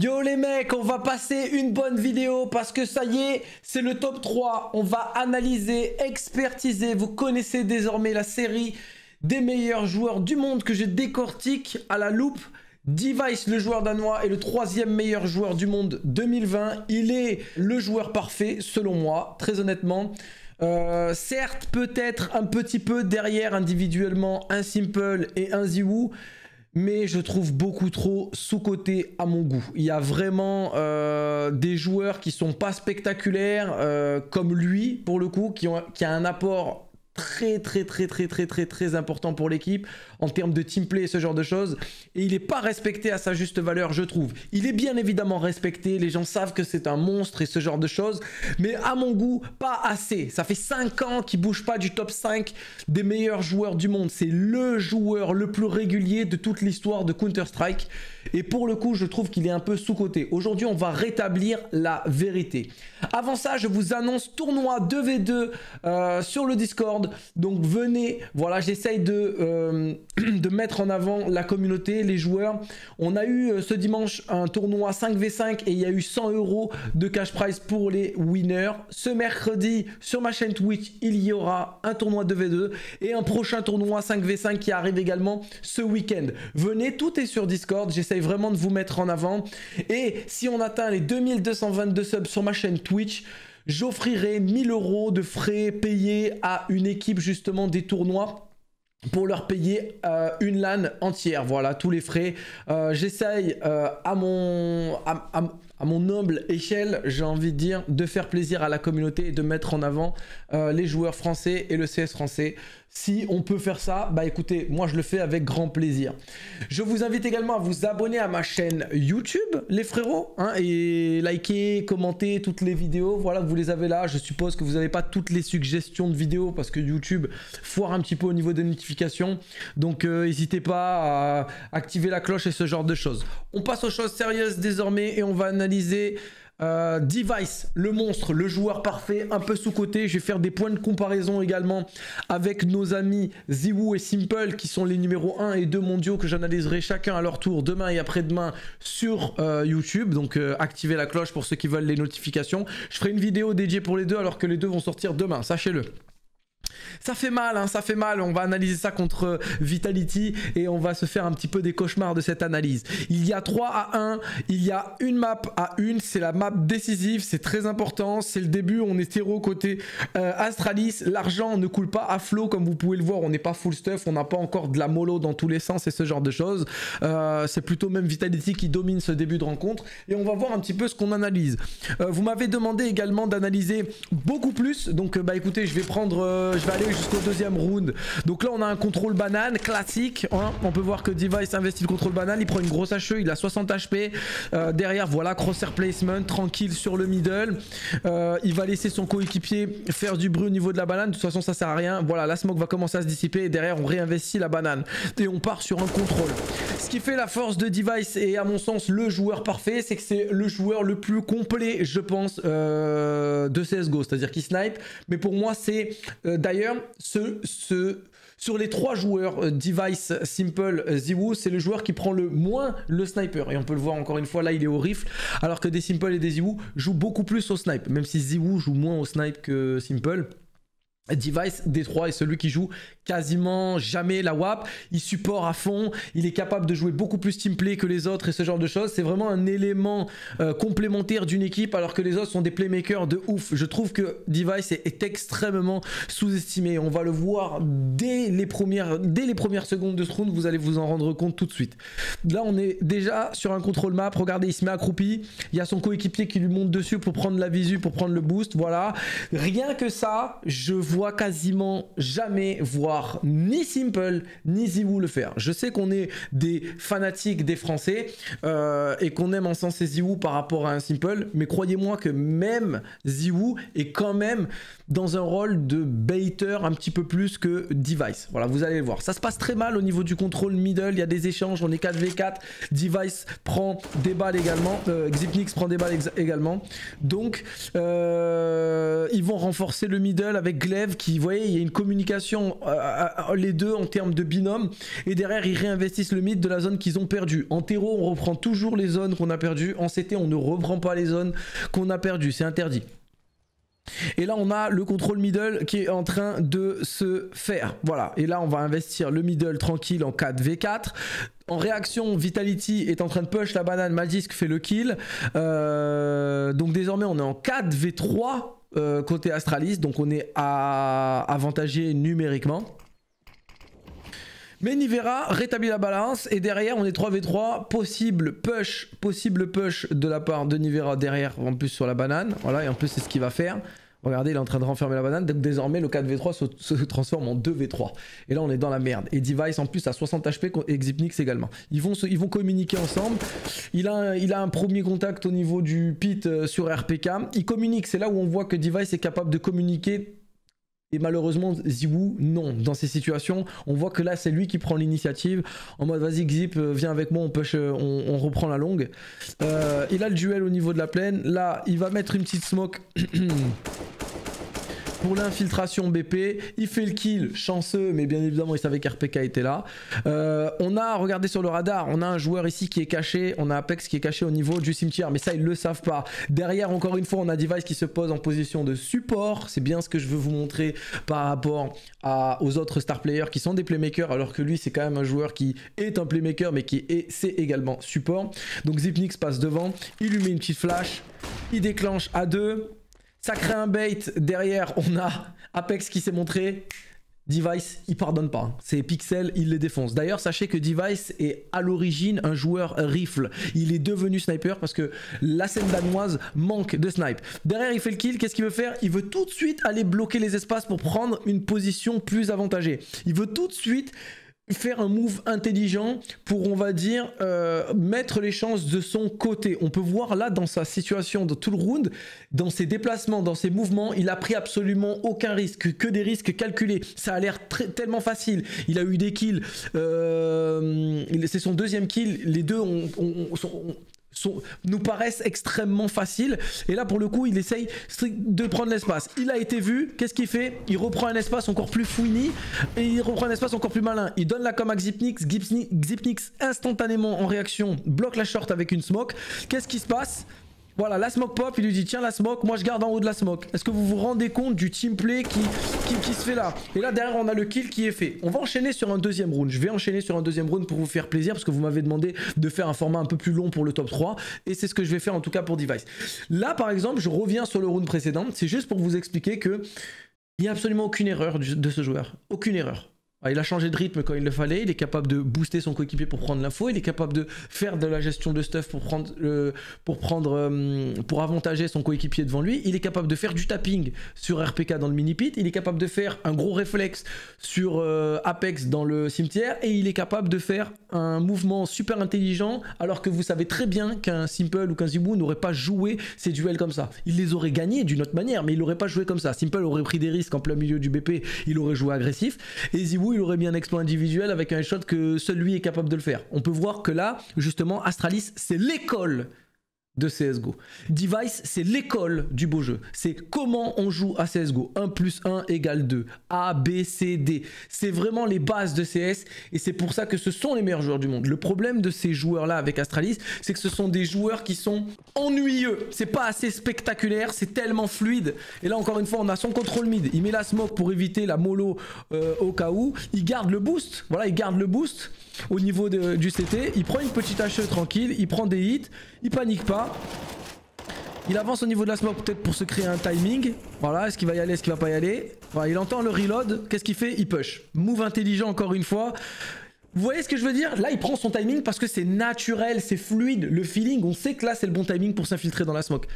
Yo les mecs, on va passer une bonne vidéo parce que ça y est, c'est le top 3. On va analyser, expertiser. Vous connaissez désormais la série des meilleurs joueurs du monde que je décortique à la loupe. Device, le joueur danois, est le troisième meilleur joueur du monde 2020. Il est le joueur parfait selon moi, très honnêtement. Certes, peut-être un petit peu derrière individuellement un s1mple et un ZywOo. Mais je trouve beaucoup trop sous-coté à mon goût. Il y a vraiment des joueurs qui sont pas spectaculaires comme lui pour le coup, qui a un apport très important pour l'équipe en termes de teamplay et ce genre de choses. Et il n'est pas respecté à sa juste valeur, je trouve. Il est bien évidemment respecté, les gens savent que c'est un monstre et ce genre de choses, mais à mon goût, pas assez. Ça fait 5 ans qu'il ne bouge pas du top 5 des meilleurs joueurs du monde. C'est le joueur le plus régulier de toute l'histoire de Counter-Strike. Et pour le coup, je trouve qu'il est un peu sous-coté. Aujourd'hui, on va rétablir la vérité. Avant ça, je vous annonce tournoi 2v2 sur le Discord. Donc venez, voilà, j'essaye de mettre en avant la communauté, les joueurs. On a eu ce dimanche un tournoi 5v5 et il y a eu 100 € de cash prize pour les winners. Ce mercredi, sur ma chaîne Twitch, il y aura un tournoi 2v2 et un prochain tournoi 5v5 qui arrive également ce week-end. Venez, tout est sur Discord, j'essaye vraiment de vous mettre en avant. Et si on atteint les 2222 subs sur ma chaîne Twitch, j'offrirai 1000 € de frais payés à une équipe justement des tournois, pour leur payer une LAN entière, voilà, tous les frais. J'essaye à mon humble échelle, j'ai envie de dire, de faire plaisir à la communauté et de mettre en avant les joueurs français et le CS français. Si on peut faire ça, bah écoutez, moi je le fais avec grand plaisir. Je vous invite également à vous abonner à ma chaîne YouTube, les frérots, hein, et liker, commenter toutes les vidéos. Voilà, vous les avez là. Je suppose que vous n'avez pas toutes les suggestions de vidéos parce que YouTube foire un petit peu au niveau des notifications. Donc n'hésitez pas à activer la cloche et ce genre de choses. On passe aux choses sérieuses désormais et on va analyser Device, le monstre, le joueur parfait, un peu sous-coté. Je vais faire des points de comparaison également avec nos amis ZywOo et s1mple qui sont les numéros 1 et 2 mondiaux que j'analyserai chacun à leur tour demain et après-demain sur YouTube. Donc activez la cloche pour ceux qui veulent les notifications. Je ferai une vidéo dédiée pour les deux alors que les deux vont sortir demain, sachez-le. Ça fait mal, hein, ça fait mal. On va analyser ça contre Vitality et on va se faire un petit peu des cauchemars de cette analyse. Il y a 3-1, il y a une map à une, c'est la map décisive, c'est très important, c'est le début, on est terreau côté Astralis, l'argent ne coule pas à flot comme vous pouvez le voir, on n'est pas full stuff, on n'a pas encore de la mollo dans tous les sens et ce genre de choses. C'est plutôt même Vitality qui domine ce début de rencontre et on va voir un petit peu ce qu'on analyse. Vous m'avez demandé également d'analyser beaucoup plus, donc bah écoutez, je vais prendre... je vais aller jusqu'au deuxième round. Donc là on a un contrôle banane classique, hein. On peut voir que Device investit le contrôle banane. Il prend une grosse HE, il a 60 HP derrière, voilà, crosshair placement tranquille sur le middle. Il va laisser son coéquipier faire du bruit au niveau de la banane. De toute façon ça sert à rien. Voilà, la smoke va commencer à se dissiper et derrière on réinvestit la banane et on part sur un contrôle. Ce qui fait la force de Device et à mon sens le joueur parfait, c'est que c'est le joueur le plus complet je pense de CSGO, c'est à dire qu'il snipe. Mais pour moi c'est d'ailleurs, sur les trois joueurs, Device, s1mple, ZywOo, c'est le joueur qui prend le moins le sniper. Et on peut le voir encore une fois, là il est au rifle, alors que des s1mple et des ZywOo jouent beaucoup plus au snipe. Même si ZywOo joue moins au snipe que s1mple, Device des trois est celui qui joue quasiment jamais la WAP. Il supporte à fond, il est capable de jouer beaucoup plus teamplay que les autres et ce genre de choses. C'est vraiment un élément complémentaire d'une équipe alors que les autres sont des playmakers de ouf. Je trouve que Device est extrêmement sous-estimé. On va le voir dès les premières secondes de ce round, vous allez vous en rendre compte tout de suite. Là on est déjà sur un contrôle map, regardez il se met accroupi, il y a son coéquipier qui lui monte dessus pour prendre la visu, pour prendre le boost, voilà. Rien que ça, je vois quasiment jamais voir ni s1mple ni ZywOo le faire. Je sais qu'on est des fanatiques des Français et qu'on aime en sens ZywOo par rapport à un s1mple, mais croyez-moi que même ZywOo est quand même dans un rôle de baiter un petit peu plus que Device. Voilà, vous allez le voir. Ça se passe très mal au niveau du contrôle middle, il y a des échanges, on est 4v4, Device prend des balles également, Xyp9x prend des balles également. Donc ils vont renforcer le middle avec Glaive relève qui, vous voyez, il y a une communication, les deux en termes de binôme, et derrière ils réinvestissent le mythe de la zone qu'ils ont perdue. En terreau, on reprend toujours les zones qu'on a perdues, en CT on ne reprend pas les zones qu'on a perdues, c'est interdit. Et là on a le contrôle middle qui est en train de se faire, voilà, et là on va investir le middle tranquille en 4v4. En réaction, Vitality est en train de push la banane, Magisk fait le kill, donc désormais on est en 4v3 côté Astralis, donc on est avantagé numériquement. Mais Nivera rétablit la balance et derrière on est 3v3, possible push de la part de Nivera derrière en plus sur la banane. Voilà, et en plus c'est ce qu'il va faire. Regardez, il est en train de renfermer la banane, donc désormais le 4v3 se transforme en 2v3. Et là on est dans la merde. Et Device en plus à 60 HP et Xyp9x également. Ils vont communiquer ensemble. Il a un premier contact au niveau du pit sur RPK. Il communique, c'est là où on voit que Device est capable de communiquer. Et malheureusement ZywOo non, dans ces situations on voit que là c'est lui qui prend l'initiative en mode vas-y Xyp, viens avec moi, on reprend la longue. Il a le duel au niveau de la plaine, là il va mettre une petite smoke pour l'infiltration BP, il fait le kill, chanceux, mais bien évidemment il savait qu'RPK était là. On a, regardez sur le radar, on a un joueur ici qui est caché, on a Apex qui est caché au niveau du cimetière, mais ça ils le savent pas. Derrière encore une fois on a Device qui se pose en position de support, c'est bien ce que je veux vous montrer par rapport aux autres star players qui sont des playmakers, alors que lui c'est quand même un joueur qui est un playmaker mais qui c'est également support. Donc Xyp9x passe devant, il lui met une petite flash, il déclenche à deux. Ça crée un bait, derrière on a Apex qui s'est montré, Device il pardonne pas, c'est Pixel, il les défonce. D'ailleurs sachez que Device est à l'origine un joueur rifle, il est devenu sniper parce que la scène danoise manque de snipe. Derrière il fait le kill, qu'est-ce qu'il veut faire? Il veut tout de suite aller bloquer les espaces pour prendre une position plus avantagée. Il veut tout de suite faire un move intelligent pour, on va dire, mettre les chances de son côté. On peut voir là dans sa situation de tout le round, dans ses déplacements, dans ses mouvements, il a pris absolument aucun risque, que des risques calculés. Ça a l'air tellement facile. Il a eu des kills. C'est son deuxième kill. Les deux nous paraissent extrêmement faciles. Et là pour le coup il essaye de prendre l'espace. Il a été vu, qu'est-ce qu'il fait? Il reprend un espace encore plus fouini et il reprend un espace encore plus malin. Il donne la com à Xyp9x, Xyp9x instantanément en réaction bloque la short avec une smoke. Qu'est-ce qui se passe? Voilà, la smoke pop, il lui dit tiens la smoke, moi je garde en haut de la smoke. Est-ce que vous vous rendez compte du team play qui se fait là? Et là derrière on a le kill qui est fait. On va enchaîner sur un deuxième round, je vais enchaîner sur un deuxième round pour vous faire plaisir parce que vous m'avez demandé de faire un format un peu plus long pour le top 3 et c'est ce que je vais faire en tout cas pour Device. Là par exemple je reviens sur le round précédent, c'est juste pour vous expliquer que il n'y a absolument aucune erreur de ce joueur, aucune erreur. Il a changé de rythme quand il le fallait, il est capable de booster son coéquipier pour prendre l'info, il est capable de faire de la gestion de stuff pour avantager son coéquipier devant lui, il est capable de faire du tapping sur RPK dans le mini-pit, il est capable de faire un gros réflexe sur Apex dans le cimetière et il est capable de faire un mouvement super intelligent alors que vous savez très bien qu'un s1mple ou qu'un ZywOo n'aurait pas joué ces duels comme ça. Il les aurait gagnés d'une autre manière mais il n'aurait pas joué comme ça. s1mple aurait pris des risques en plein milieu du BP, il aurait joué agressif et ZywOo il aurait mis un exploit individuel avec un headshot que seul lui est capable de le faire. On peut voir que là, justement, Astralis, c'est l'école de CSGO. Device, c'est l'école du beau jeu. C'est comment on joue à CSGO. 1 plus 1 égale 2. A, B, C, D. C'est vraiment les bases de CS et c'est pour ça que ce sont les meilleurs joueurs du monde. Le problème de ces joueurs-là avec Astralis, c'est que ce sont des joueurs qui sont ennuyeux. C'est pas assez spectaculaire, c'est tellement fluide. Et là, encore une fois, on a son contrôle mid. Il met la smoke pour éviter la mollo au cas où. Il garde le boost. Voilà, il garde le boost. Au niveau du CT, il prend une petite HE tranquille, il prend des hits, il panique pas. Il avance au niveau de la smoke peut-être pour se créer un timing. Voilà, est-ce qu'il va y aller, est-ce qu'il va pas y aller? Voilà, il entend le reload, qu'est-ce qu'il fait? Il push. Move intelligent encore une fois. Vous voyez ce que je veux dire? Là il prend son timing parce que c'est naturel, c'est fluide, le feeling, on sait que là c'est le bon timing pour s'infiltrer dans la smoke.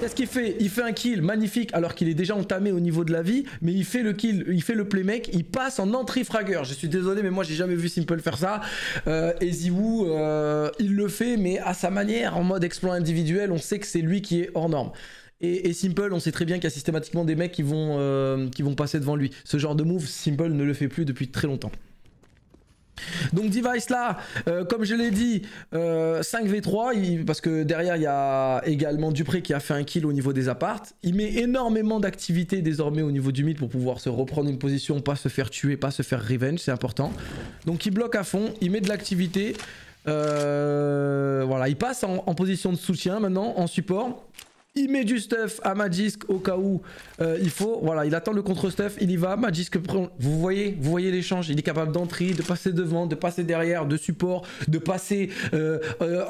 Qu'est-ce qu'il fait? Il fait un kill magnifique alors qu'il est déjà entamé au niveau de la vie, mais il fait le kill, il fait le playmake, il passe en anti-fragger. Je suis désolé mais moi j'ai jamais vu s1mple faire ça. Et ZywOo, il le fait mais à sa manière, en mode exploit individuel, on sait que c'est lui qui est hors norme. Et s1mple, on sait très bien qu'il y a systématiquement des mecs qui vont passer devant lui. Ce genre de move, s1mple ne le fait plus depuis très longtemps. Donc Device là, comme je l'ai dit, 5v3, parce que derrière il y a également dupreeh qui a fait un kill au niveau des appartes. Il met énormément d'activité désormais au niveau du mid pour pouvoir se reprendre une position, pas se faire tuer, pas se faire revenge, c'est important. Donc il bloque à fond, il met de l'activité, voilà, il passe en position de soutien maintenant, en support. Il met du stuff à Magisk au cas où il faut. Voilà, il attend le contre-stuff, il y va. Magisk prend. Vous voyez l'échange. Il est capable d'entrer, de passer devant, de passer derrière, de support, de passer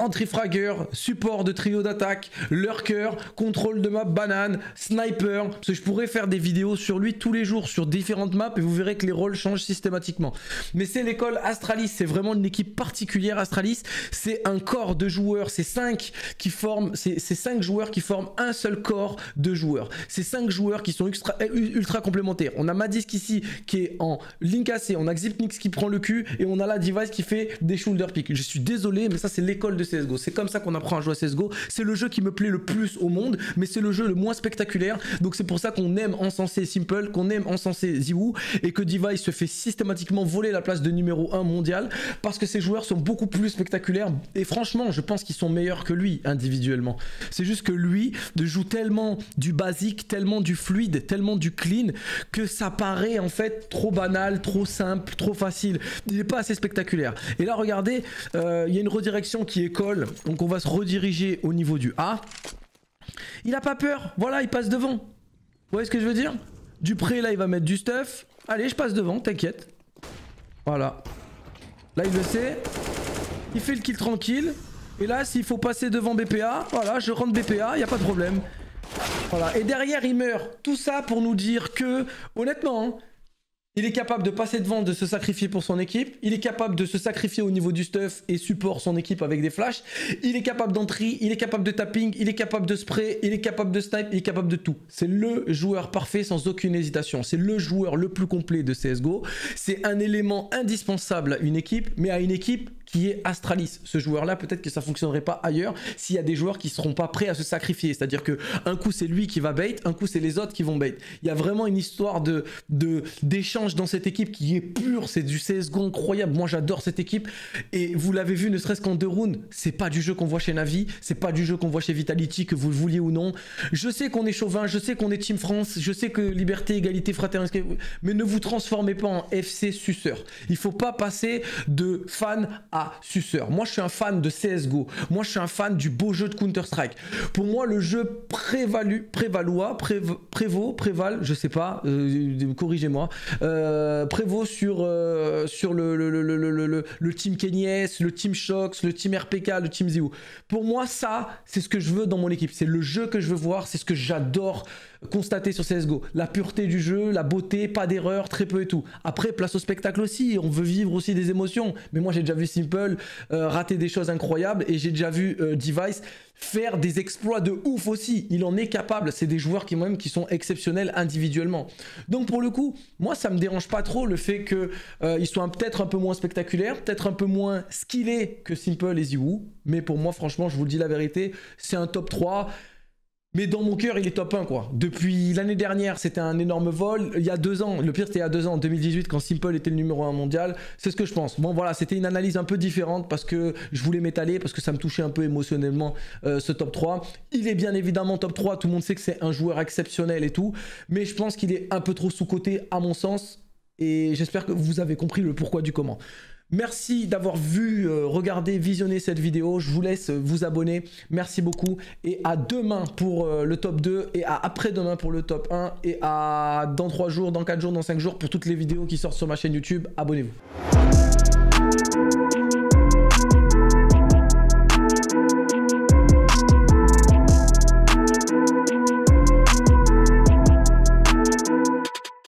anti-fragger, support de trio d'attaque, lurker, contrôle de map banane, sniper. Parce que je pourrais faire des vidéos sur lui tous les jours, sur différentes maps, et vous verrez que les rôles changent systématiquement. Mais c'est l'école Astralis, c'est vraiment une équipe particulière Astralis. C'est un corps de joueurs, c'est 5 joueurs qui forment un seul corps de joueurs. Ces 5 joueurs qui sont ultra complémentaires. On a Magisk ici qui est en ligne cassée, on a Xyp9x qui prend le cul et on a la Device qui fait des shoulder picks. Je suis désolé, mais ça c'est l'école de CSGO. C'est comme ça qu'on apprend à jouer à CSGO. C'est le jeu qui me plaît le plus au monde, mais c'est le jeu le moins spectaculaire. Donc c'est pour ça qu'on aime encenser s1mple, qu'on aime encenser ZywOo et que Device se fait systématiquement voler la place de numéro 1 mondial parce que ces joueurs sont beaucoup plus spectaculaires et franchement, je pense qu'ils sont meilleurs que lui individuellement. C'est juste que lui joue tellement du basique, tellement du fluide, tellement du clean que ça paraît en fait trop banal, trop simple, trop facile. Il n'est pas assez spectaculaire. Et là regardez, il y a une redirection qui est colle, donc on va se rediriger au niveau du A. Il n'a pas peur, voilà, il passe devant. Vous voyez ce que je veux dire? Dupreeh là il va mettre du stuff. Allez, je passe devant, t'inquiète. Voilà. Là il le sait. Il fait le kill tranquille. Et là, s'il faut passer devant BPA, voilà, je rentre BPA, il n'y a pas de problème. Voilà, et derrière, il meurt. Tout ça pour nous dire que, honnêtement, hein, il est capable de passer devant, de se sacrifier pour son équipe. Il est capable de se sacrifier au niveau du stuff et support son équipe avec des flashs. Il est capable d'entry, il est capable de tapping, il est capable de spray, il est capable de snipe, il est capable de tout. C'est le joueur parfait sans aucune hésitation. C'est le joueur le plus complet de CSGO. C'est un élément indispensable à une équipe, mais à une équipe qui est Astralis. Ce joueur-là, peut-être que ça fonctionnerait pas ailleurs s'il y a des joueurs qui seront pas prêts à se sacrifier. C'est-à-dire que un coup c'est lui qui va bait, un coup c'est les autres qui vont bait. Il y a vraiment une histoire d'échange dans cette équipe qui est pure. C'est du CSGO incroyable. Moi j'adore cette équipe et vous l'avez vu ne serait-ce qu'en 2 rounds. C'est pas du jeu qu'on voit chez Navi, c'est pas du jeu qu'on voit chez Vitality, que vous le vouliez ou non. Je sais qu'on est chauvin, je sais qu'on est Team France, je sais que liberté, égalité, fraternité, mais ne vous transformez pas en FC suceur. Il faut pas passer de fan à suceur. Moi je suis un fan de CSGO, moi je suis un fan du beau jeu de Counter-Strike. Pour moi le jeu prévaut, je sais pas, corrigez-moi, prévaut sur le team Kenyes, le team Shox, le team RPK, le team ZywOo. Pour moi ça c'est ce que je veux dans mon équipe, c'est le jeu que je veux voir, c'est ce que j'adore constater sur CSGO. La pureté du jeu, la beauté, pas d'erreur, très peu et tout. Après place au spectacle aussi, on veut vivre aussi des émotions, mais moi j'ai déjà vu s1mple rater des choses incroyables et j'ai déjà vu Device faire des exploits de ouf aussi. Il en est capable, c'est des joueurs qui sont exceptionnels individuellement. Donc pour le coup, moi ça me dérange pas trop le fait qu'ils soient peut-être un peu moins spectaculaires, peut-être un peu moins skillés que s1mple et ZywOo, mais pour moi franchement je vous le dis la vérité, c'est un top 3. Mais dans mon cœur, il est top 1 quoi. Depuis l'année dernière, c'était un énorme vol. Il y a 2 ans, le pire c'était il y a 2 ans, en 2018, quand s1mple était le numéro 1 mondial. C'est ce que je pense. Bon voilà, c'était une analyse un peu différente parce que je voulais m'étaler, parce que ça me touchait un peu émotionnellement ce top 3. Il est bien évidemment top 3, tout le monde sait que c'est un joueur exceptionnel et tout. Mais je pense qu'il est un peu trop sous-coté à mon sens. Et j'espère que vous avez compris le pourquoi du comment. Merci d'avoir vu, regardé, visionné cette vidéo. Je vous laisse vous abonner. Merci beaucoup. Et à demain pour le top 2. Et à après-demain pour le top 1. Et à dans 3 jours, dans 4 jours, dans 5 jours pour toutes les vidéos qui sortent sur ma chaîne YouTube. Abonnez-vous.